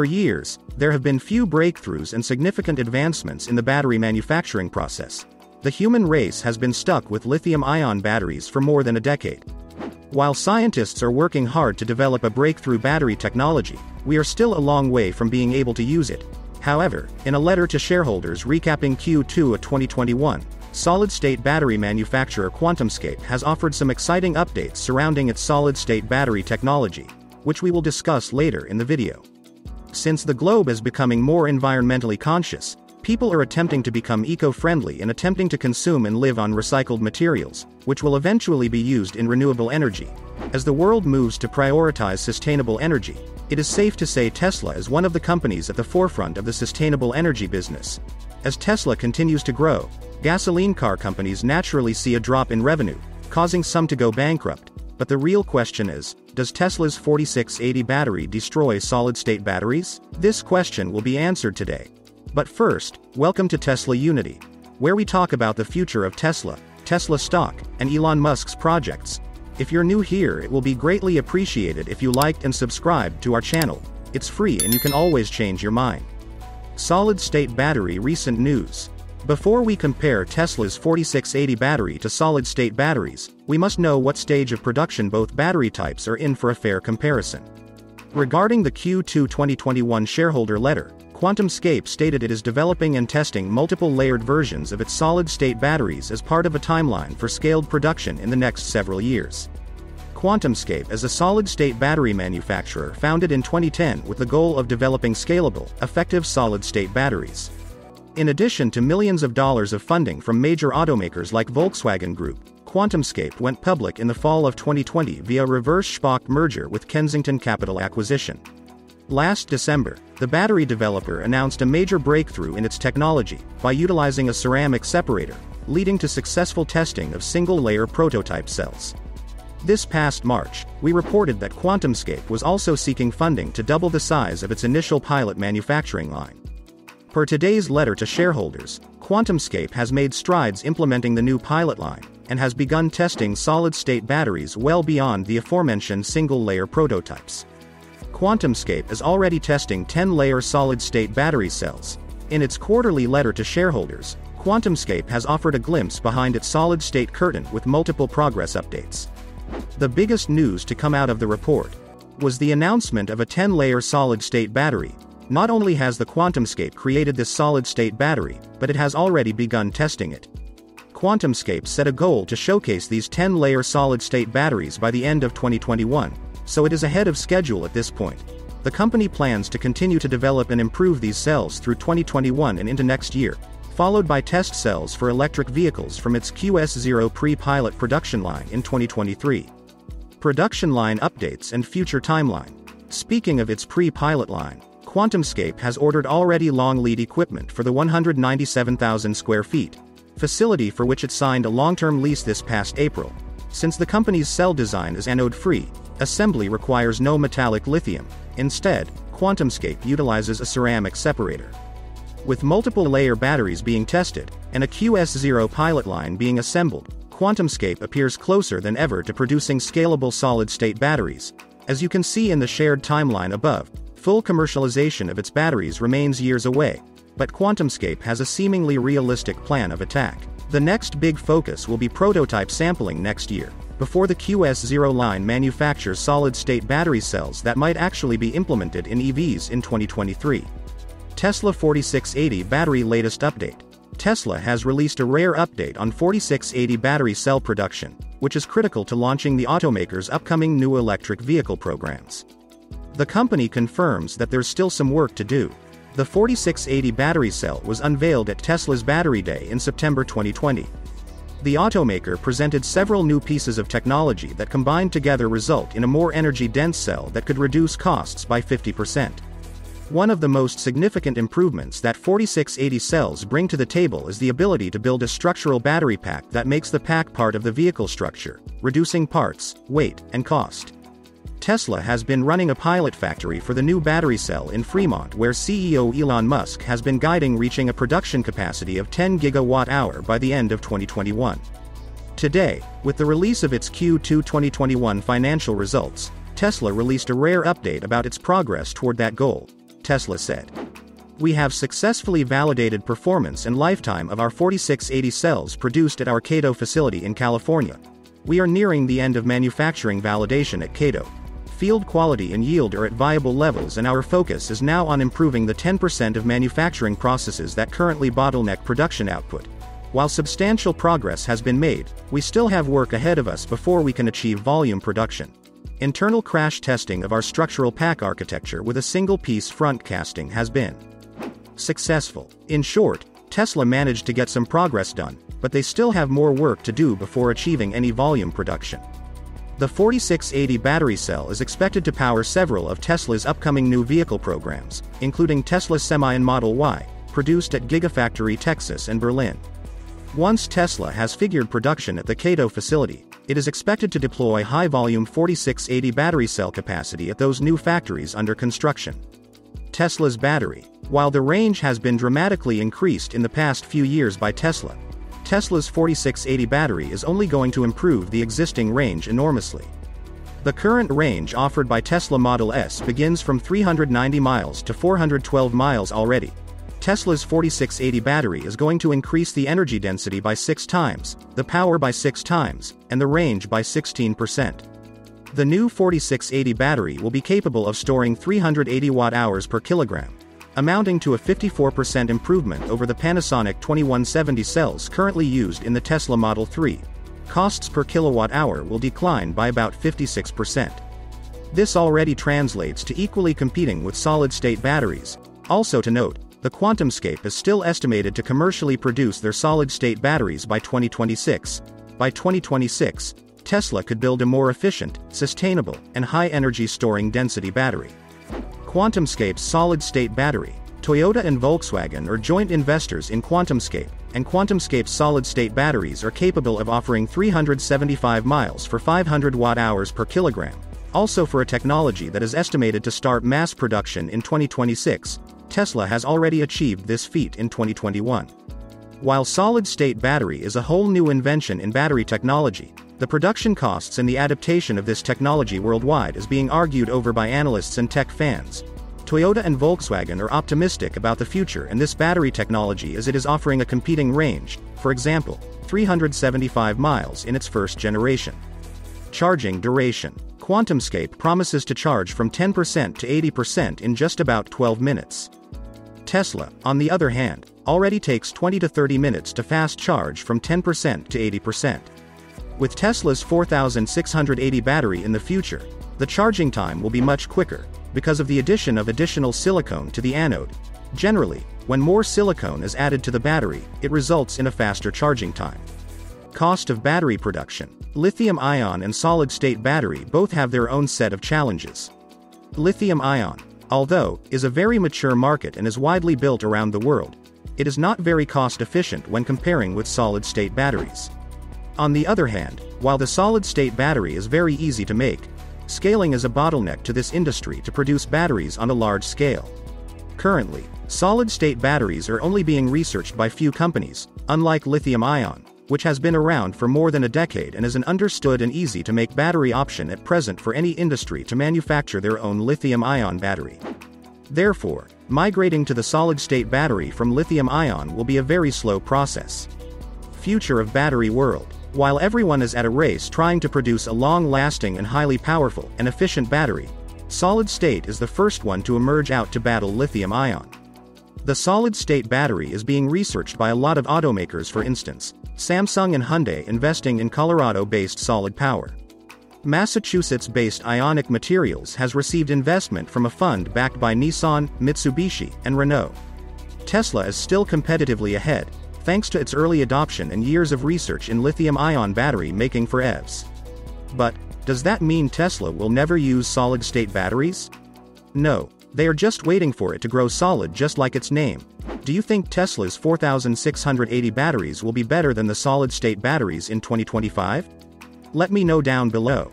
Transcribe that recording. For years, there have been few breakthroughs and significant advancements in the battery manufacturing process. The human race has been stuck with lithium-ion batteries for more than a decade. While scientists are working hard to develop a breakthrough battery technology, we are still a long way from being able to use it. However, in a letter to shareholders recapping Q2 of 2021, solid-state battery manufacturer QuantumScape has offered some exciting updates surrounding its solid-state battery technology, which we will discuss later in the video. Since the globe is becoming more environmentally conscious, people are attempting to become eco-friendly and attempting to consume and live on recycled materials, which will eventually be used in renewable energy. As the world moves to prioritize sustainable energy, it is safe to say Tesla is one of the companies at the forefront of the sustainable energy business. As Tesla continues to grow, gasoline car companies naturally see a drop in revenue, causing some to go bankrupt, but the real question is, does Tesla's 4680 battery destroy solid-state batteries? This question will be answered today. But first, welcome to Tesla Unity, where we talk about the future of Tesla, Tesla stock, and Elon Musk's projects. If you're new here, it will be greatly appreciated if you liked and subscribed to our channel. It's free and you can always change your mind. Solid-state battery recent news. Before we compare Tesla's 4680 battery to solid-state batteries, we must know what stage of production both battery types are in for a fair comparison. Regarding the Q2 2021 shareholder letter, QuantumScape stated it is developing and testing multiple layered versions of its solid-state batteries as part of a timeline for scaled production in the next several years. QuantumScape is a solid-state battery manufacturer founded in 2010 with the goal of developing scalable, effective solid-state batteries. In addition to millions of dollars of funding from major automakers like Volkswagen Group, QuantumScape went public in the fall of 2020 via reverse SPAC merger with Kensington Capital Acquisition. Last December, the battery developer announced a major breakthrough in its technology by utilizing a ceramic separator, leading to successful testing of single-layer prototype cells. This past March, we reported that QuantumScape was also seeking funding to double the size of its initial pilot manufacturing line. Per today's letter to shareholders, QuantumScape has made strides implementing the new pilot line and has begun testing solid-state batteries well beyond the aforementioned single-layer prototypes. QuantumScape is already testing 10-layer solid-state battery cells. In its quarterly letter to shareholders, QuantumScape has offered a glimpse behind its solid-state curtain with multiple progress updates. The biggest news to come out of the report was the announcement of a 10-layer solid-state battery. Not only has the QuantumScape created this solid-state battery, but it has already begun testing it. QuantumScape set a goal to showcase these 10-layer solid-state batteries by the end of 2021. So it is ahead of schedule at this point. The company plans to continue to develop and improve these cells through 2021 and into next year, followed by test cells for electric vehicles from its QS0 pre-pilot production line in 2023. Production line updates and future timeline. Speaking of its pre-pilot line, QuantumScape has ordered already long lead equipment for the 197,000 square feet facility for which it signed a long-term lease this past April. Since the company's cell design is anode-free, assembly requires no metallic lithium. Instead, QuantumScape utilizes a ceramic separator. With multiple layer batteries being tested, and a QS0 pilot line being assembled, QuantumScape appears closer than ever to producing scalable solid-state batteries. As you can see in the shared timeline above, full commercialization of its batteries remains years away, but QuantumScape has a seemingly realistic plan of attack. The next big focus will be prototype sampling next year, before the QS0 line manufactures solid-state battery cells that might actually be implemented in EVs in 2023. Tesla 4680 battery latest update. Tesla has released a rare update on 4680 battery cell production, which is critical to launching the automaker's upcoming new electric vehicle programs. The company confirms that there's still some work to do. The 4680 battery cell was unveiled at Tesla's Battery Day in September 2020. The automaker presented several new pieces of technology that combined together result in a more energy-dense cell that could reduce costs by 50%. One of the most significant improvements that 4680 cells bring to the table is the ability to build a structural battery pack that makes the pack part of the vehicle structure, reducing parts, weight, and cost. Tesla has been running a pilot factory for the new battery cell in Fremont, where CEO Elon Musk has been guiding reaching a production capacity of 10 gigawatt-hours by the end of 2021. Today, with the release of its Q2 2021 financial results, Tesla released a rare update about its progress toward that goal. Tesla said. We have successfully validated performance and lifetime of our 4680 cells produced at our Kato facility in California. We are nearing the end of manufacturing validation at Kato. Field quality and yield are at viable levels, and our focus is now on improving the 10% of manufacturing processes that currently bottleneck production output. While substantial progress has been made, we still have work ahead of us before we can achieve volume production. Internal crash testing of our structural pack architecture with a single-piece front casting has been successful. In short, Tesla managed to get some progress done, but they still have more work to do before achieving any volume production. The 4680 battery cell is expected to power several of Tesla's upcoming new vehicle programs, including Tesla Semi and Model Y, produced at Gigafactory Texas and Berlin. Once Tesla has figured production at the Kato facility, it is expected to deploy high-volume 4680 battery cell capacity at those new factories under construction. Tesla's battery. While the range has been dramatically increased in the past few years by Tesla, Tesla's 4680 battery is only going to improve the existing range enormously. The current range offered by Tesla Model S begins from 390 miles to 412 miles already. Tesla's 4680 battery is going to increase the energy density by 6 times, the power by 6 times, and the range by 16%. The new 4680 battery will be capable of storing 380 watt-hours per kilogram, amounting to a 54% improvement over the Panasonic 2170 cells currently used in the Tesla Model 3. Costs per kilowatt-hour will decline by about 56%. This already translates to equally competing with solid-state batteries. Also to note, the QuantumScape is still estimated to commercially produce their solid-state batteries by 2026. By 2026, Tesla could build a more efficient, sustainable, and high-energy storing density battery. QuantumScape's solid-state battery. Toyota and Volkswagen are joint investors in QuantumScape, and QuantumScape's solid-state batteries are capable of offering 375 miles for 500 watt-hours per kilogram. Also, for a technology that is estimated to start mass production in 2026, Tesla has already achieved this feat in 2021. While solid-state battery is a whole new invention in battery technology, the production costs and the adaptation of this technology worldwide is being argued over by analysts and tech fans. Toyota and Volkswagen are optimistic about the future and this battery technology, as it is offering a competing range, for example, 375 miles in its first generation. Charging duration. QuantumScape promises to charge from 10% to 80% in just about 12 minutes. Tesla, on the other hand, already takes 20 to 30 minutes to fast charge from 10% to 80%. With Tesla's 4680 battery in the future, the charging time will be much quicker, because of the addition of additional silicone to the anode. Generally, when more silicone is added to the battery, it results in a faster charging time. Cost of battery production. Lithium-ion and solid-state battery both have their own set of challenges. Lithium-ion, although, is a very mature market and is widely built around the world, it is not very cost-efficient when comparing with solid-state batteries. On the other hand, while the solid-state battery is very easy to make, scaling is a bottleneck to this industry to produce batteries on a large scale. Currently, solid-state batteries are only being researched by few companies, unlike lithium-ion, which has been around for more than a decade and is an understood and easy-to-make battery option at present for any industry to manufacture their own lithium-ion battery. Therefore, migrating to the solid-state battery from lithium-ion will be a very slow process. Future of battery world. While everyone is at a race trying to produce a long-lasting and highly powerful and efficient battery, solid-state is the first one to emerge out to battle lithium-ion. The solid-state battery is being researched by a lot of automakers, for instance, Samsung and Hyundai investing in Colorado-based Solid Power. Massachusetts-based Ionic Materials has received investment from a fund backed by Nissan, Mitsubishi, and Renault. Tesla is still competitively ahead, thanks to its early adoption and years of research in lithium-ion battery making for EVs. But, does that mean Tesla will never use solid-state batteries? No, they are just waiting for it to grow solid, just like its name. Do you think Tesla's 4680 batteries will be better than the solid-state batteries in 2025? Let me know down below.